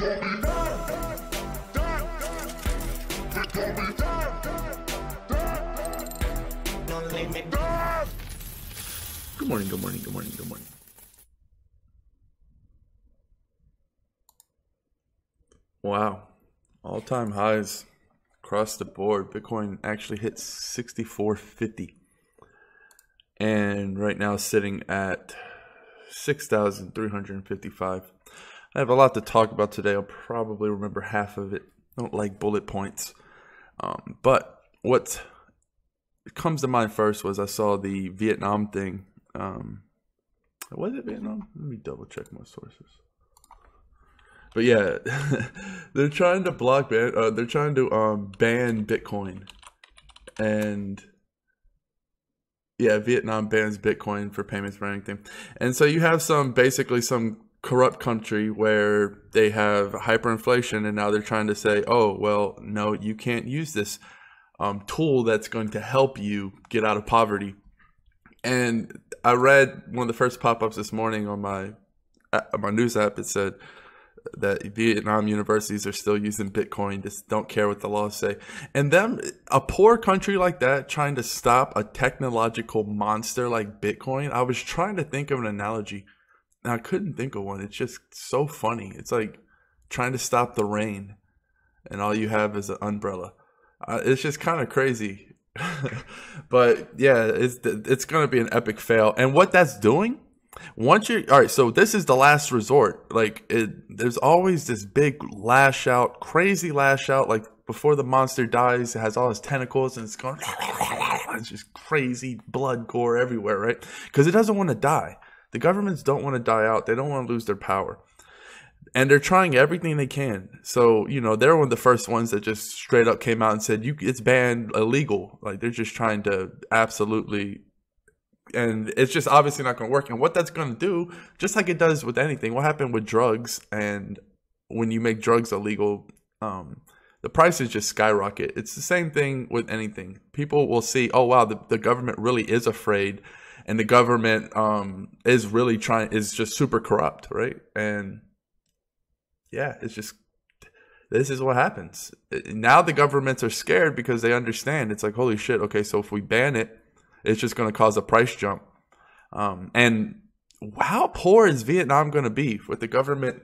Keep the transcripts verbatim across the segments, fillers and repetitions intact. Good morning, good morning, good morning, good morning. Wow, all-time highs across the board. Bitcoin actually hit sixty-four fifty and right now sitting at six thousand three hundred fifty-five. I have a lot to talk about today. I'll probably remember half of it. I don't like bullet points. Um, but what comes to mind first was I saw the Vietnam thing. Um, was it Vietnam? Let me double check my sources. But yeah, they're trying to block ban. Uh, they're trying to um, ban Bitcoin, and yeah, Vietnam bans Bitcoin for payments for anything. And so you have some basically some corrupt country where they have hyperinflation, and now they're trying to say, oh well, no, you can't use this um, tool that's going to help you get out of poverty. And I read one of the first pop-ups this morning on my on my news app. It said that Vietnam universities are still using Bitcoin, just don't care what the laws say. And them, a poor country like that, trying to stop a technological monster like Bitcoin. I was trying to think of an analogy, and I couldn't think of one. It's just so funny. It's like trying to stop the rain, and all you have is an umbrella. Uh, it's just kind of crazy. But yeah, it's, it's going to be an epic fail. And what that's doing, once you're all right, so this is the last resort. Like it, there's always this big lash out, crazy lash out. Like before the monster dies, it has all its tentacles and it's going, it's just crazy blood, gore everywhere, right? Because it doesn't want to die. The governments don't want to die out. They don't want to lose their power. And they're trying everything they can. So, you know, they're one of the first ones that just straight up came out and said, "You, it's banned, illegal." Like they're just trying to absolutely, and it's just obviously not going to work. And what that's going to do, just like it does with anything, what happened with drugs, and when you make drugs illegal, um, the prices just skyrocket. It's the same thing with anything. People will see, oh wow, the, the government really is afraid, and the government um, is really trying, is just super corrupt, right? And yeah, it's just, this is what happens. Now the governments are scared because they understand. It's like, holy shit, okay, so if we ban it, it's just going to cause a price jump. Um, and how poor is Vietnam going to be with the government,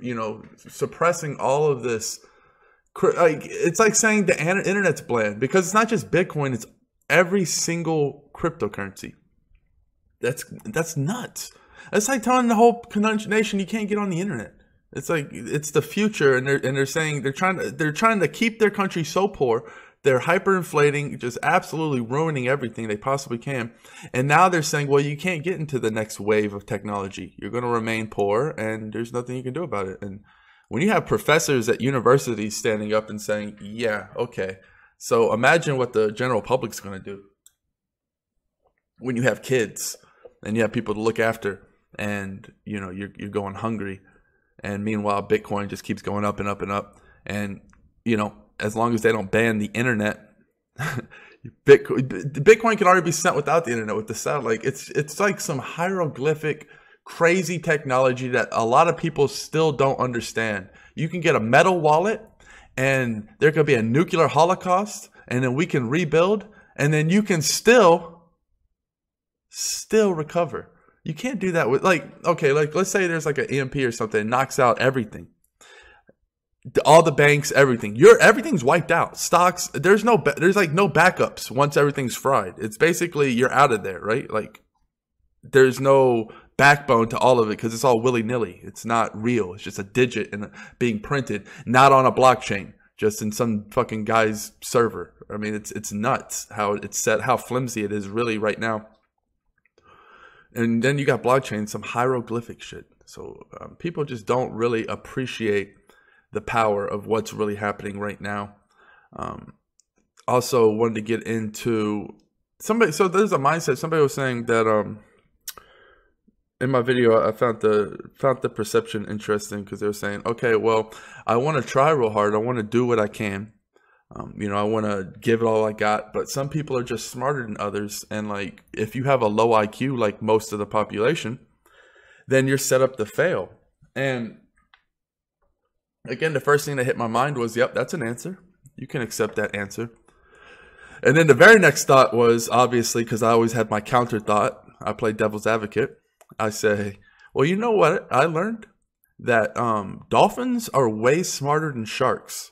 you know, suppressing all of this? Like, it's like saying the internet's bland, because it's not just Bitcoin, it's every single cryptocurrency. That's, that's nuts. That's like telling the whole nation you can't get on the internet. It's like, it's the future, and they're and they're saying they're trying to they're trying to keep their country so poor, they're hyperinflating, just absolutely ruining everything they possibly can. And now they're saying, well, you can't get into the next wave of technology. You're going to remain poor, and there's nothing you can do about it. And when you have professors at universities standing up and saying, yeah, okay, so imagine what the general public's going to do when you have kids and you have people to look after, and you know you're you're going hungry. And meanwhile, Bitcoin just keeps going up and up and up. And, you know, as long as they don't ban the internet, Bitcoin, Bitcoin can already be sent without the internet with the satellite. It's, it's like some hieroglyphic, crazy technology that a lot of people still don't understand. You can get a metal wallet, and there could be a nuclear holocaust, and then we can rebuild, and then you can still, still recover. You can't do that with, like, okay, like, let's say there's like an E M P or something, it knocks out everything. All the banks, everything. Your everything's wiped out. Stocks, there's no, there's like no backups once everything's fried. It's basically, you're out of there, right? Like, there's no backbone to all of it because it's all willy-nilly. It's not real. It's just a digit in, being printed, not on a blockchain, just in some fucking guy's server. I mean, it's, it's nuts how it's set, how flimsy it is really right now. And then you got blockchain, some hieroglyphic shit. So um, people just don't really appreciate the power of what's really happening right now. Um, also wanted to get into somebody. So there's a mindset. Somebody was saying that um, in my video, I found the, found the perception interesting, because they were saying, okay, well, I want to try real hard. I want to do what I can. Um, you know, I want to give it all I got, but some people are just smarter than others. And like, if you have a low I Q, like most of the population, then you're set up to fail. And Again, the first thing that hit my mind was, yep, that's an answer. You can accept that answer. And then the very next thought was, obviously, because I always had my counter thought, I play devil's advocate. I say, well, you know what? I learned that um, dolphins are way smarter than sharks.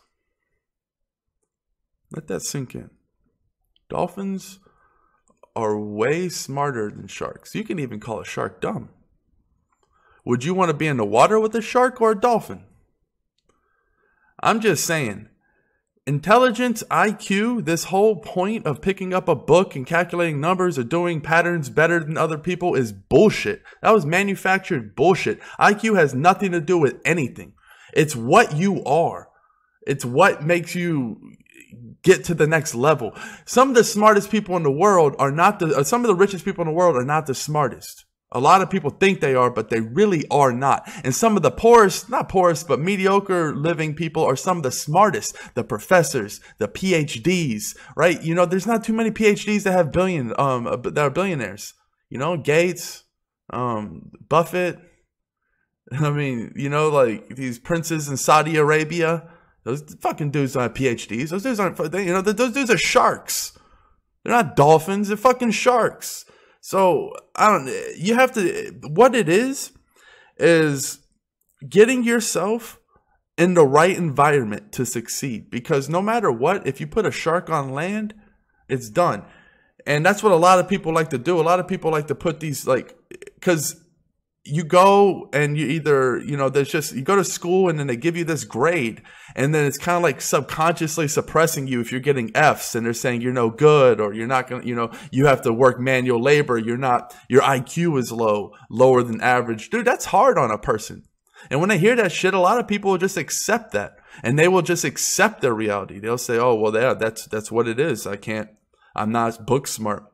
Let that sink in. Dolphins are way smarter than sharks. You can even call a shark dumb. Would you want to be in the water with a shark or a dolphin? I'm just saying. Intelligence, I Q, this whole point of picking up a book and calculating numbers or doing patterns better than other people is bullshit. That was manufactured bullshit. I Q has nothing to do with anything. It's what you are. It's what makes you get to the next level. Some of the smartest people in the world are not the, some of the richest people in the world are not the smartest. A lot of people think they are, but they really are not. And some of the poorest, not poorest, but mediocre living people are some of the smartest. The professors, the P H Ds, right? You know, there's not too many P H Ds that have billion, um, that are billionaires. You know, Gates, um, Buffett. I mean, you know, like these princes in Saudi Arabia. Those fucking dudes aren't P H Ds. Those dudes aren't, you know, those dudes are sharks. They're not dolphins. They're fucking sharks. So I don't, you have to, what it is, is getting yourself in the right environment to succeed, because no matter what, if you put a shark on land, it's done. And that's what a lot of people like to do. A lot of people like to put these, like, cause you go and you either, you know, there's just, you go to school and then they give you this grade, and then it's kind of like subconsciously suppressing you if you're getting F's, and they're saying you're no good, or you're not going to, you know, you have to work manual labor. You're not, your I Q is low, lower than average. Dude, that's hard on a person. And when they hear that shit, a lot of people will just accept that, and they will just accept their reality. They'll say, oh, well, yeah, that's, that's what it is. I can't, I'm not book smart.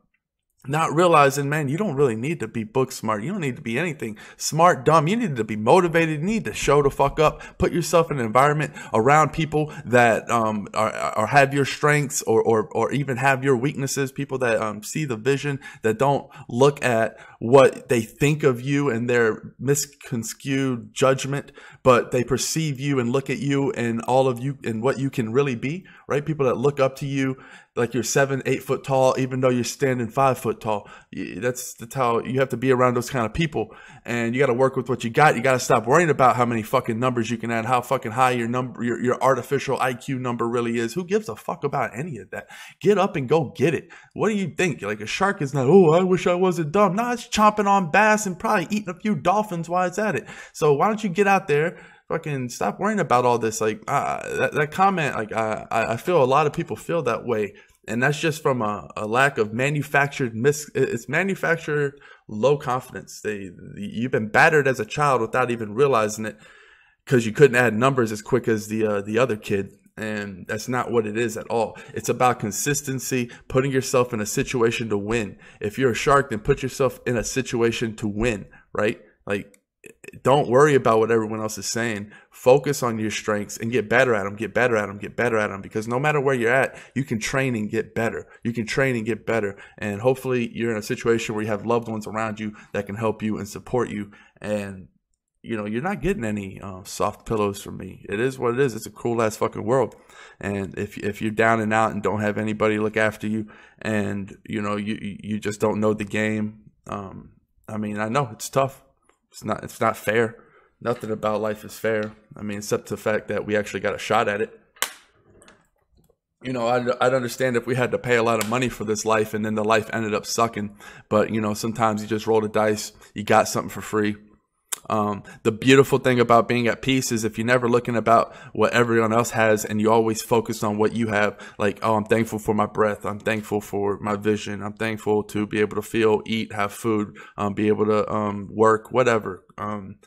Not realizing, man, you don't really need to be book smart. You don't need to be anything smart, dumb. You need to be motivated. You need to show the fuck up. Put yourself in an environment around people that um, are, or have your strengths, or, or, or even have your weaknesses. People that um, see the vision, that don't look at what they think of you and their misconstrued judgment, but they perceive you and look at you and all of you and what you can really be, right? People that look up to you like you're seven, eight foot tall, even though you're standing five foot tall. That's, that's how you have to be around those kind of people. And you got to work with what you got. You got to stop worrying about how many fucking numbers you can add, how fucking high your number, your, your artificial I Q number really is. Who gives a fuck about any of that? Get up and go get it. What do you think? Like, a shark is not, oh, I wish I wasn't dumb. Nah, it's chomping on bass and probably eating a few dolphins while it's at it. So why don't you get out there? Fucking stop worrying about all this. Like, uh, that, that comment, like, I, I feel a lot of people feel that way. And that's just from a, a lack of manufactured, mis it's manufactured low confidence. They, you've been battered as a child without even realizing it, because you couldn't add numbers as quick as the, uh, the other kid. And that's not what it is at all. It's about consistency, putting yourself in a situation to win. If you're a shark, then put yourself in a situation to win, right? Like, don't worry about what everyone else is saying. Focus on your strengths and get better at them, get better at them, get better at them. Because no matter where you're at, you can train and get better. You can train and get better. And hopefully you're in a situation where you have loved ones around you that can help you and support you. And, you know, you're not getting any uh, soft pillows from me. It is what it is. It's a cruel ass fucking world. And if, if you're down and out and don't have anybody look after you, and, you know, you, you just don't know the game. Um, I mean, I know it's tough. It's not, it's not fair. Nothing about life is fair. I mean, except the fact that we actually got a shot at it. You know, I'd, I'd understand if we had to pay a lot of money for this life and then the life ended up sucking. But, you know, sometimes you just roll the dice. You got something for free. Um, the beautiful thing about being at peace is if you're never looking about what everyone else has and you always focus on what you have, like, oh, I'm thankful for my breath. I'm thankful for my vision. I'm thankful to be able to feel, eat, have food, um, be able to um, work, whatever. Um,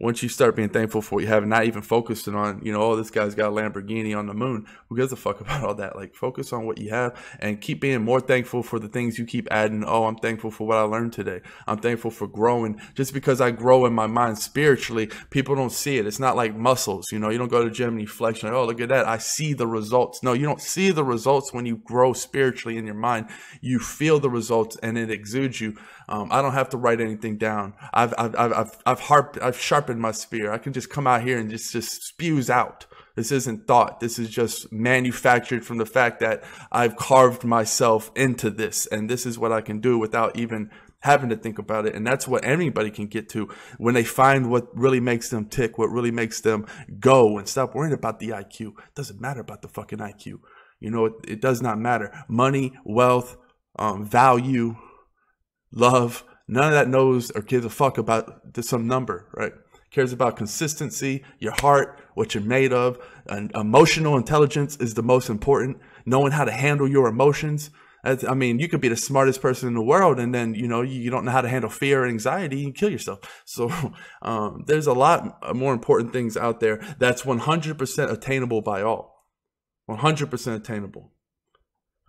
once you start being thankful for what you have, not even focusing on, you know, oh, this guy's got a Lamborghini on the moon. Who gives a fuck about all that? Like, focus on what you have and keep being more thankful for the things you keep adding. Oh, I'm thankful for what I learned today. I'm thankful for growing. Just because I grow in my mind spiritually, people don't see it. It's not like muscles. You know, you don't go to the gym and you flex. Like, oh, look at that. I see the results. No, you don't see the results when you grow spiritually in your mind. You feel the results and it exudes you. Um, I don't have to write anything down. I've, I've, I've, I've, I've harped, I've sharpened sharpen my spear. I can just come out here and just, just spews out. This isn't thought. This is just manufactured from the fact that I've carved myself into this. And this is what I can do without even having to think about it. And that's what anybody can get to when they find what really makes them tick, what really makes them go, and stop worrying about the I Q. It doesn't matter about the fucking I Q. You know, it, it does not matter. Money, wealth, um, value, love, none of that knows or gives a fuck about some number, right? Cares about consistency, your heart, what you're made of. And emotional intelligence is the most important. Knowing how to handle your emotions. That's, I mean, you could be the smartest person in the world, and then, you know, you don't know how to handle fear and anxiety, you kill yourself. So um, there's a lot more important things out there that's one hundred percent attainable by all. one hundred percent attainable.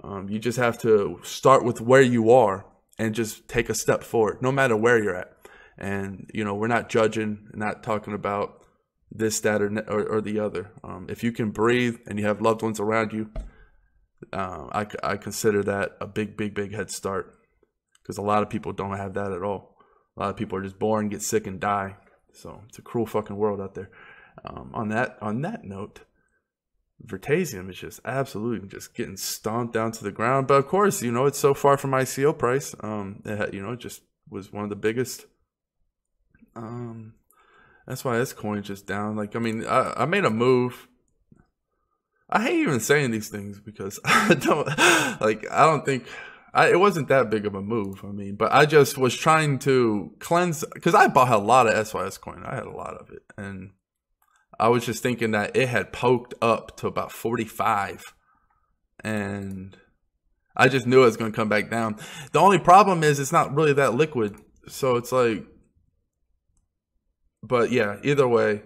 Um, you just have to start with where you are and just take a step forward, no matter where you're at. And, you know, we're not judging, not talking about this, that, or, or, or the other. Um, if you can breathe and you have loved ones around you, uh, I, I consider that a big, big, big head start, because a lot of people don't have that at all. A lot of people are just born, get sick, and die. So it's a cruel fucking world out there. Um, on that on that note, Veritaseum is just absolutely just getting stomped down to the ground. But, of course, you know, it's so far from I C O price. Um, it, you know, it just was one of the biggest. Um, that's why this coin is just down. Like, I mean, I, I made a move. I hate even saying these things because I don't, like, I don't think, I, it wasn't that big of a move. I mean, but I just was trying to cleanse, because I bought a lot of S Y S coin. I had a lot of it. And I was just thinking that it had poked up to about forty-five. And I just knew it was going to come back down. The only problem is it's not really that liquid. So it's like, but yeah, either way,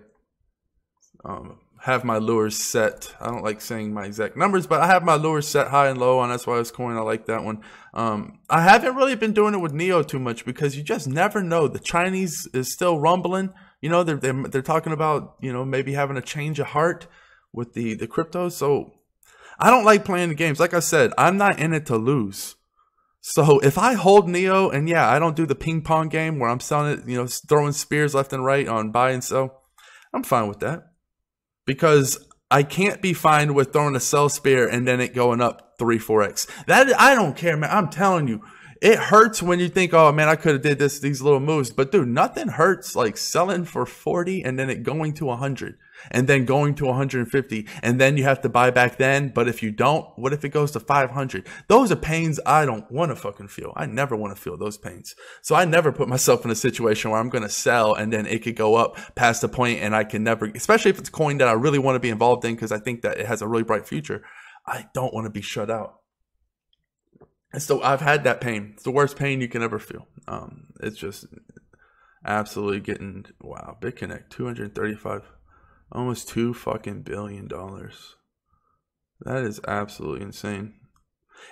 um, have my lures set. I don't like saying my exact numbers, but I have my lures set high and low on S Y S coin. I like that one. Um, I haven't really been doing it with Neo too much because you just never know. The Chinese is still rumbling. You know, they're, they're, they're talking about, you know, maybe having a change of heart with the, the crypto. So I don't like playing the games. Like I said, I'm not in it to lose. So if I hold Neo, and yeah, I don't do the ping pong game where I'm selling it, you know, throwing spears left and right on buy and sell, I'm fine with that. Because I can't be fine with throwing a sell spear and then it going up three, four X. That, I don't care, man. I'm telling you. It hurts when you think, oh, man, I could have did this, these little moves. But, dude, nothing hurts like selling for forty and then it going to one hundred and then going to one hundred fifty. And then you have to buy back then. But if you don't, what if it goes to five hundred? Those are pains I don't want to fucking feel. I never want to feel those pains. So I never put myself in a situation where I'm going to sell and then it could go up past the point and I can never, especially if it's a coin that I really want to be involved in because I think that it has a really bright future. I don't want to be shut out. And so I've had that pain. It's the worst pain you can ever feel. Um, it's just absolutely getting, wow, BitConnect, two hundred thirty-five, almost two fucking billion dollars. That is absolutely insane.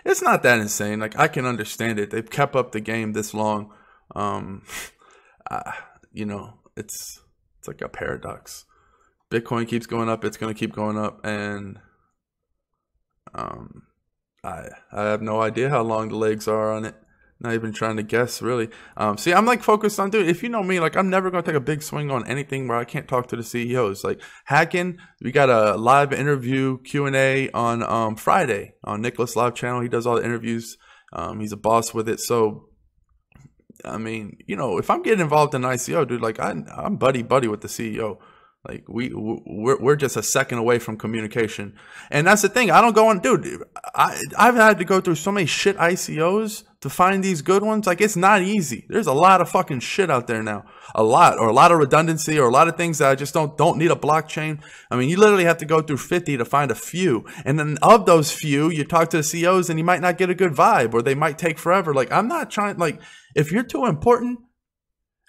It's not that insane. Like, I can understand it. They've kept up the game this long. Um, uh, you know, it's, it's like a paradox. Bitcoin keeps going up. It's going to keep going up. And, um, I, I have no idea how long the legs are on it. Not even trying to guess, really. Um, see, I'm like focused on, dude, if you know me, like I'm never going to take a big swing on anything where I can't talk to the C E Os. Like Hacken, we got a live interview Q and A on um, Friday on Nicholas' live channel. He does all the interviews. Um, he's a boss with it. So, I mean, you know, if I'm getting involved in I C O, dude, like I, I'm buddy-buddy with the C E O. Like we we're, we're just a second away from communication, and that's the thing. I don't go on, dude. I I've had to go through so many shit I C Os to find these good ones. Like it's not easy. There's a lot of fucking shit out there now, a lot or a lot of redundancy or a lot of things that I just don't don't need a blockchain. I mean, you literally have to go through fifty to find a few, and then of those few, you talk to the C E Os and you might not get a good vibe, or they might take forever. Like I'm not trying. Like if you're too important.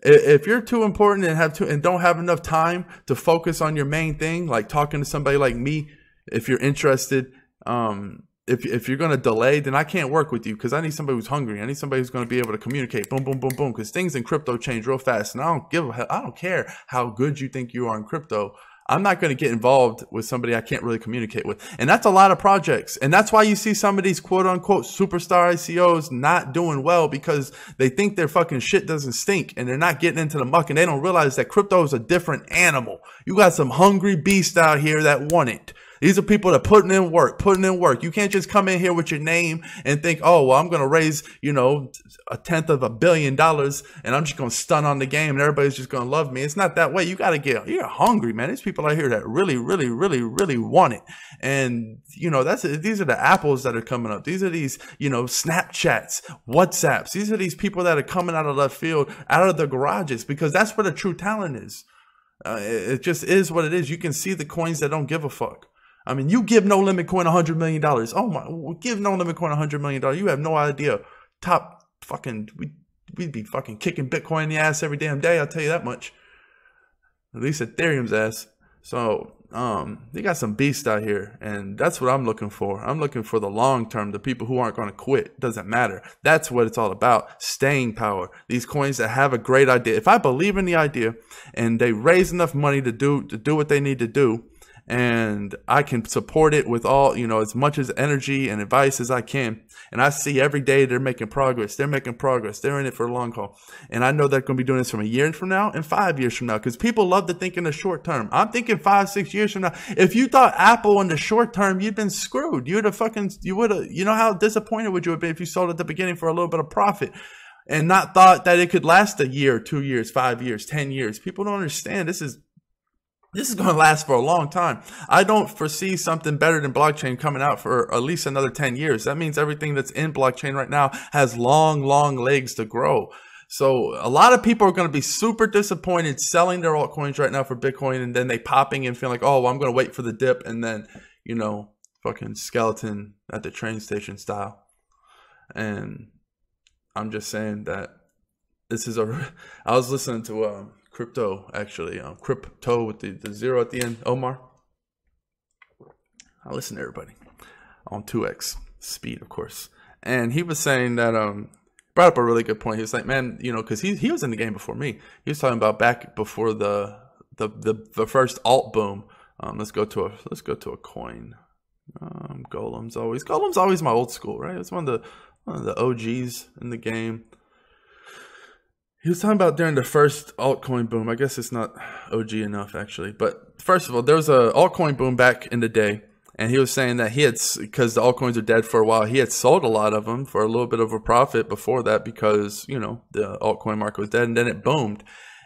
If you're too important and have to and don't have enough time to focus on your main thing, like talking to somebody like me, if you're interested, um, if, if you're going to delay, then I can't work with you because I need somebody who's hungry. I need somebody who's going to be able to communicate. Boom, boom, boom, boom. Because things in crypto change real fast, and I don't give a hell. I don't care how good you think you are in crypto. I'm not going to get involved with somebody I can't really communicate with. And that's a lot of projects. And that's why you see some of these quote unquote superstar I C Os not doing well, because they think their fucking shit doesn't stink and they're not getting into the muck, and they don't realize that crypto is a different animal. You got some hungry beast out here that want it. These are people that are putting in work, putting in work. You can't just come in here with your name and think, oh, well, I'm going to raise, you know, a tenth of a billion dollars and I'm just going to stun on the game and everybody's just going to love me. It's not that way. You got to get, you're hungry, man. There's people out here that really, really, really, really want it. And, you know, that's, these are the Apples that are coming up. These are these, you know, Snapchats, WhatsApps. These are these people that are coming out of left field, out of the garages, because that's where the true talent is. Uh, it, it just is what it is. You can see the coins that don't give a fuck. I mean, you give No Limit Coin one hundred million dollars. Oh my, give No Limit Coin one hundred million dollars. You have no idea. Top fucking, we, we'd be fucking kicking Bitcoin in the ass every damn day. I'll tell you that much. At least Ethereum's ass. So um, they got some beasts out here. And that's what I'm looking for. I'm looking for the long term, the people who aren't going to quit. Doesn't matter. That's what it's all about. Staying power. These coins that have a great idea. If I believe in the idea and they raise enough money to do, to do what they need to do, and I can support it with all, you know, as much as energy and advice as I can. And I see every day they're making progress. They're making progress. They're in it for a long haul. And I know they're going to be doing this from a year from now and five years from now, because people love to think in the short term. I'm thinking five, six years from now. If you thought Apple in the short term, you've been screwed. You'd have fucking, you would have, you know how disappointed would you have been if you sold at the beginning for a little bit of profit and not thought that it could last a year, two years, five years, ten years. People don't understand. This is, This is going to last for a long time. I don't foresee something better than blockchain coming out for at least another ten years. That means everything that's in blockchain right now has long, long legs to grow. So a lot of people are going to be super disappointed selling their altcoins right now for Bitcoin, and then they popping and feeling like, oh, well, I'm going to wait for the dip. And then, you know, fucking skeleton at the train station style. And I'm just saying that this is a, I was listening to, um, Crypto, actually, um, Crypto with the, the zero at the end, Omar. I listen to everybody on two X speed, of course. And he was saying that, um, brought up a really good point. He was like, man, you know, because he, he was in the game before me. He was talking about back before the the, the, the first alt boom. Um, let's go to a let's go to a coin. Um, Golem's always Golem's always my old school, right? It's one of the one of the O Gs in the game. He was talking about during the first altcoin boom. I guess it's not O G enough, actually. But first of all, there was an altcoin boom back in the day. And he was saying that he had, because the altcoins are dead for a while, he had sold a lot of them for a little bit of a profit before that because, you know, the altcoin market was dead. And then it boomed.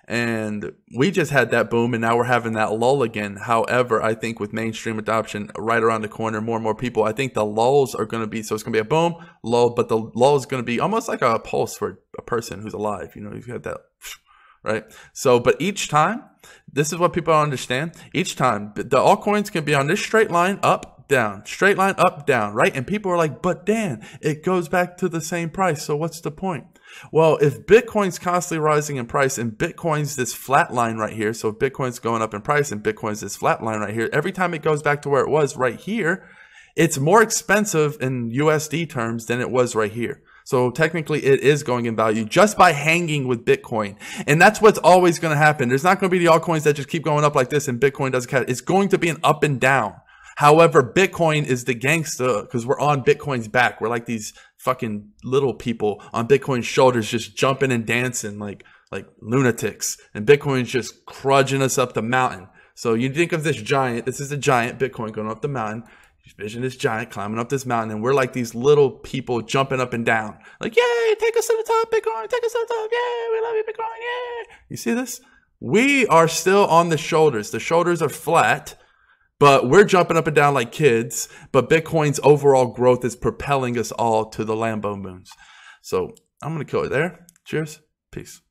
And we just had that boom. And now we're having that lull again. However, I think with mainstream adoption right around the corner, more and more people, I think the lulls are going to be, so it's going to be a boom, lull, but the lull is going to be almost like a pulse for a person who's alive. You know, you've got that, right? So, but each time, this is what people don't understand. Each time, the altcoins can be on this straight line up, down, straight line up, down, right? And people are like, but Dan, it goes back to the same price. So what's the point? Well, if Bitcoin's constantly rising in price and Bitcoin's this flat line right here, so if Bitcoin's going up in price and Bitcoin's this flat line right here, every time it goes back to where it was right here, it's more expensive in U S D terms than it was right here. So technically it is going in value just by hanging with Bitcoin. And that's what's always going to happen. There's not going to be the altcoins that just keep going up like this and Bitcoin doesn't catch. It's going to be an up and down. However, Bitcoin is the gangsta because we're on Bitcoin's back. We're like these fucking little people on Bitcoin's shoulders just jumping and dancing like like lunatics. And Bitcoin's just trudging us up the mountain. So you think of this giant. This is a giant Bitcoin going up the mountain. You vision this giant climbing up this mountain, and we're like these little people jumping up and down. Like, yay, take us to the top, Bitcoin. Take us to the top. Yay, we love you, Bitcoin. Yay. You see this? We are still on the shoulders. The shoulders are flat. But we're jumping up and down like kids. But Bitcoin's overall growth is propelling us all to the Lambo moons. So I'm going to kill it there. Cheers. Peace.